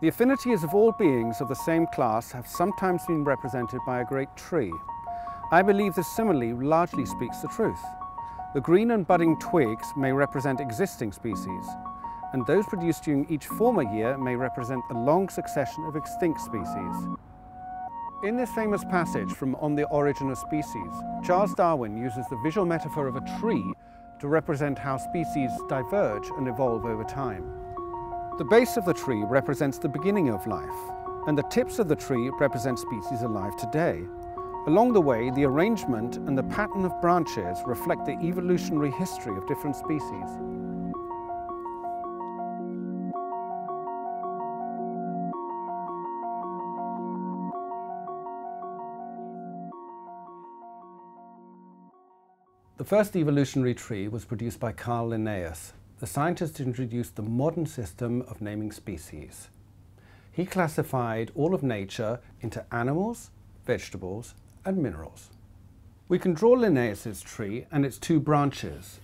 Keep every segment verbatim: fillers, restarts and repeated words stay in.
The affinities of all beings of the same class have sometimes been represented by a great tree. I believe this simile largely speaks the truth. The green and budding twigs may represent existing species, and those produced during each former year may represent the long succession of extinct species. In this famous passage from On the Origin of Species, Charles Darwin uses the visual metaphor of a tree to represent how species diverge and evolve over time. The base of the tree represents the beginning of life, and the tips of the tree represent species alive today. Along the way, the arrangement and the pattern of branches reflect the evolutionary history of different species. The first evolutionary tree was produced by Carl Linnaeus, the scientist who introduced the modern system of naming species. He classified all of nature into animals, vegetables, and minerals. We can draw Linnaeus's tree and its two branches.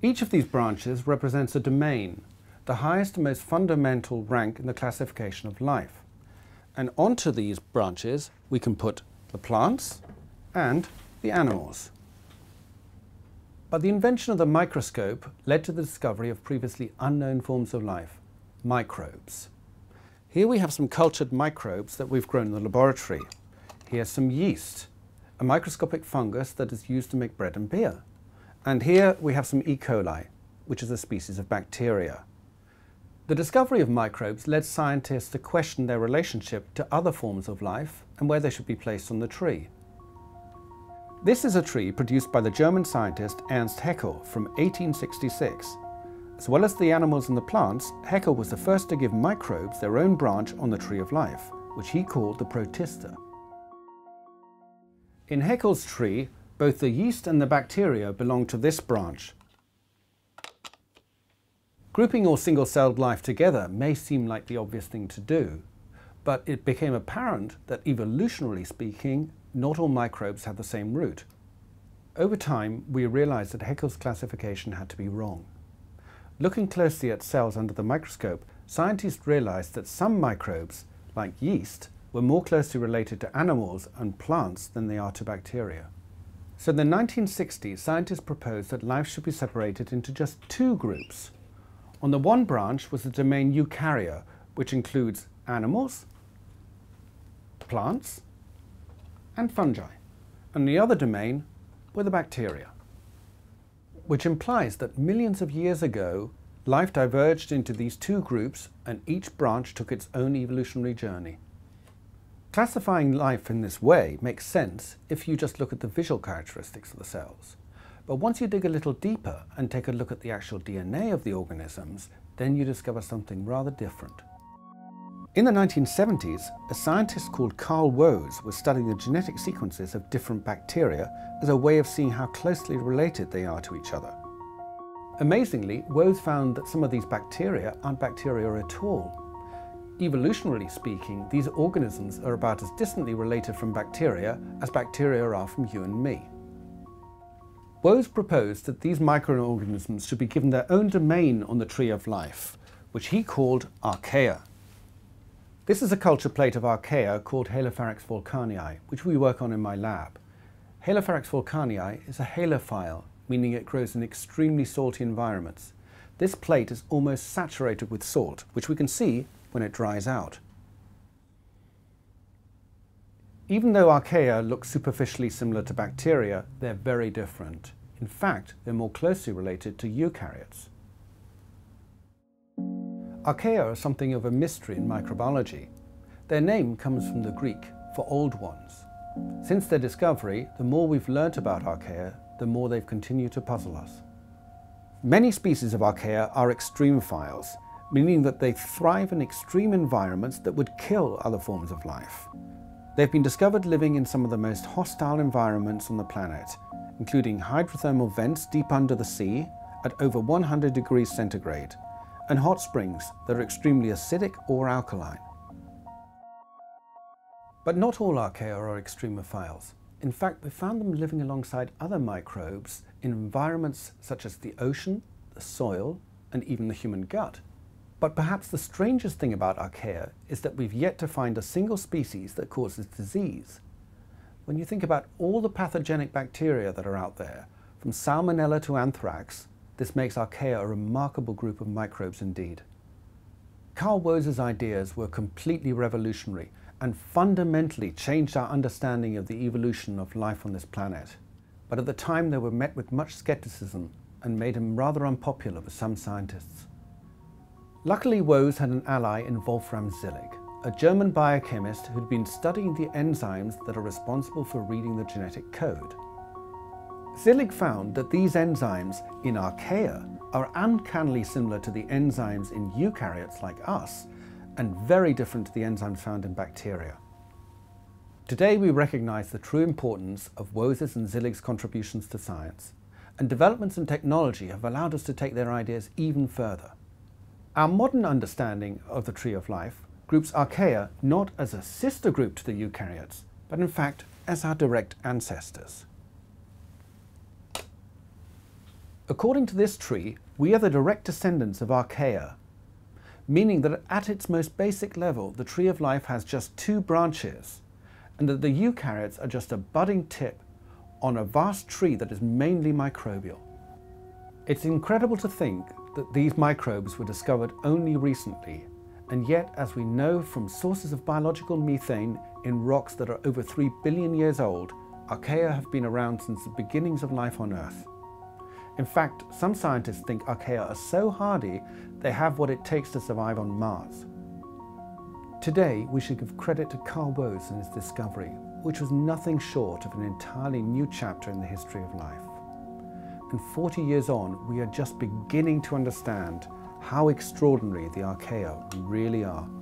Each of these branches represents a domain, the highest and most fundamental rank in the classification of life. And onto these branches we can put the plants and the animals. But the invention of the microscope led to the discovery of previously unknown forms of life, microbes. Here we have some cultured microbes that we've grown in the laboratory. Here's some yeast, a microscopic fungus that is used to make bread and beer. And here we have some E. coli, which is a species of bacteria. The discovery of microbes led scientists to question their relationship to other forms of life and where they should be placed on the tree. This is a tree produced by the German scientist Ernst Haeckel from eighteen sixty-six. As well as the animals and the plants, Haeckel was the first to give microbes their own branch on the tree of life, which he called the Protista. In Haeckel's tree, both the yeast and the bacteria belong to this branch. Grouping all single-celled life together may seem like the obvious thing to do, but it became apparent that evolutionarily speaking, not all microbes have the same root. Over time, we realized that Haeckel's classification had to be wrong. Looking closely at cells under the microscope, scientists realized that some microbes, like yeast, were more closely related to animals and plants than they are to bacteria. So in the nineteen sixties, scientists proposed that life should be separated into just two groups. On the one branch was the domain Eukarya, which includes animals, plants, and fungi, and the other domain were the bacteria, which implies that millions of years ago life diverged into these two groups and each branch took its own evolutionary journey. Classifying life in this way makes sense if you just look at the visual characteristics of the cells, but once you dig a little deeper and take a look at the actual D N A of the organisms, then you discover something rather different. In the nineteen seventies, a scientist called Carl Woese was studying the genetic sequences of different bacteria as a way of seeing how closely related they are to each other. Amazingly, Woese found that some of these bacteria aren't bacteria at all. Evolutionarily speaking, these organisms are about as distantly related from bacteria as bacteria are from you and me. Woese proposed that these microorganisms should be given their own domain on the tree of life, which he called Archaea. This is a culture plate of Archaea called Haloferax volcanii, which we work on in my lab. Haloferax volcanii is a halophile, meaning it grows in extremely salty environments. This plate is almost saturated with salt, which we can see when it dries out. Even though Archaea looks superficially similar to bacteria, they're very different. In fact, they're more closely related to eukaryotes. Archaea are something of a mystery in microbiology. Their name comes from the Greek for old ones. Since their discovery, the more we've learnt about Archaea, the more they've continued to puzzle us. Many species of Archaea are extremophiles, meaning that they thrive in extreme environments that would kill other forms of life. They've been discovered living in some of the most hostile environments on the planet, including hydrothermal vents deep under the sea at over one hundred degrees centigrade. And hot springs that are extremely acidic or alkaline. But not all Archaea are extremophiles. In fact, we found them living alongside other microbes in environments such as the ocean, the soil, and even the human gut. But perhaps the strangest thing about Archaea is that we've yet to find a single species that causes disease. When you think about all the pathogenic bacteria that are out there, from salmonella to anthrax, this makes Archaea a remarkable group of microbes indeed. Carl Woese's ideas were completely revolutionary and fundamentally changed our understanding of the evolution of life on this planet. But at the time they were met with much skepticism and made him rather unpopular with some scientists. Luckily, Woese had an ally in Wolfram Zillig, a German biochemist who'd been studying the enzymes that are responsible for reading the genetic code. Zillig found that these enzymes in Archaea are uncannily similar to the enzymes in eukaryotes like us, and very different to the enzymes found in bacteria. Today we recognize the true importance of Woese's and Zillig's contributions to science, and developments in technology have allowed us to take their ideas even further. Our modern understanding of the tree of life groups Archaea not as a sister group to the eukaryotes, but in fact as our direct ancestors. According to this tree, we are the direct descendants of Archaea, meaning that at its most basic level the tree of life has just two branches, and that the eukaryotes are just a budding tip on a vast tree that is mainly microbial. It's incredible to think that these microbes were discovered only recently, and yet, as we know from sources of biological methane in rocks that are over three billion years old, Archaea have been around since the beginnings of life on Earth. In fact, some scientists think Archaea are so hardy they have what it takes to survive on Mars. Today, we should give credit to Carl Woese and his discovery, which was nothing short of an entirely new chapter in the history of life. And forty years on, we are just beginning to understand how extraordinary the Archaea really are.